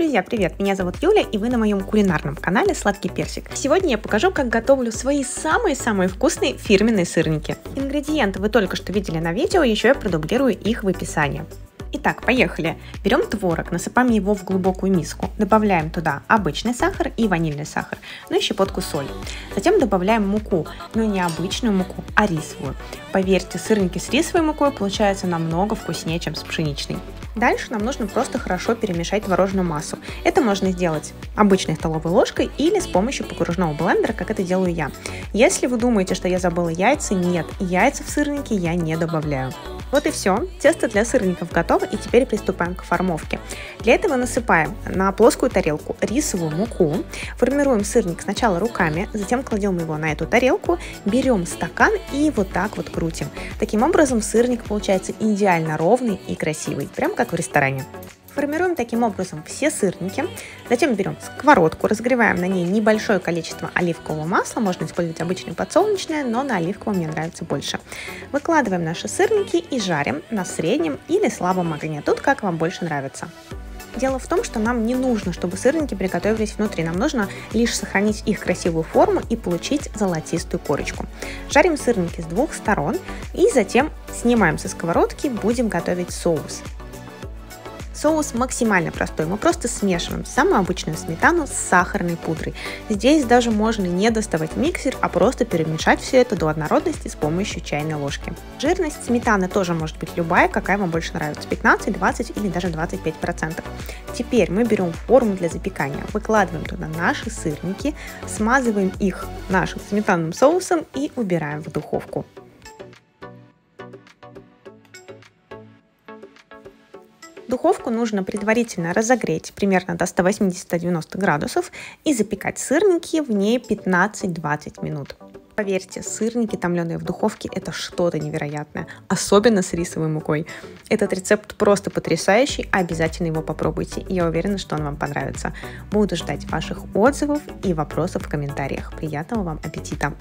Друзья, привет! Меня зовут Юля, и вы на моем кулинарном канале Сладкий Персик. Сегодня я покажу, как готовлю свои самые-самые вкусные фирменные сырники. Ингредиенты вы только что видели на видео, еще я продублирую их в описании. Итак, поехали! Берем творог, насыпаем его в глубокую миску, добавляем туда обычный сахар и ванильный сахар, ну и щепотку соли. Затем добавляем муку, но не обычную муку, а рисовую. Поверьте, сырники с рисовой мукой получаются намного вкуснее, чем с пшеничной. Дальше нам нужно просто хорошо перемешать творожную массу. Это можно сделать обычной столовой ложкой или с помощью погружного блендера, как это делаю я. Если вы думаете, что я забыла яйца, нет, яйца в сырники я не добавляю. Вот и все, тесто для сырников готово, и теперь приступаем к формовке. Для этого насыпаем на плоскую тарелку рисовую муку, формируем сырник сначала руками, затем кладем его на эту тарелку, берем стакан и вот так вот крутим. Таким образом сырник получается идеально ровный и красивый, прям как в ресторане. Формируем таким образом все сырники, затем берем сковородку, разогреваем на ней небольшое количество оливкового масла, можно использовать обычное подсолнечное, но на оливковом мне нравится больше. Выкладываем наши сырники и жарим на среднем или слабом огне, тут как вам больше нравится. Дело в том, что нам не нужно, чтобы сырники приготовились внутри, нам нужно лишь сохранить их красивую форму и получить золотистую корочку. Жарим сырники с двух сторон и затем снимаем со сковородки, будем готовить соус. Соус максимально простой, мы просто смешиваем самую обычную сметану с сахарной пудрой. Здесь даже можно не доставать миксер, а просто перемешать все это до однородности с помощью чайной ложки. Жирность сметаны тоже может быть любая, какая вам больше нравится, 15, 20 или даже 25%. Теперь мы берем форму для запекания, выкладываем туда наши сырники, смазываем их нашим сметанным соусом и убираем в духовку. Духовку нужно предварительно разогреть примерно до 180-90 градусов и запекать сырники в ней 15-20 минут. Поверьте, сырники, томленые в духовке, это что-то невероятное, особенно с рисовой мукой. Этот рецепт просто потрясающий, обязательно его попробуйте, я уверена, что он вам понравится. Буду ждать ваших отзывов и вопросов в комментариях. Приятного вам аппетита!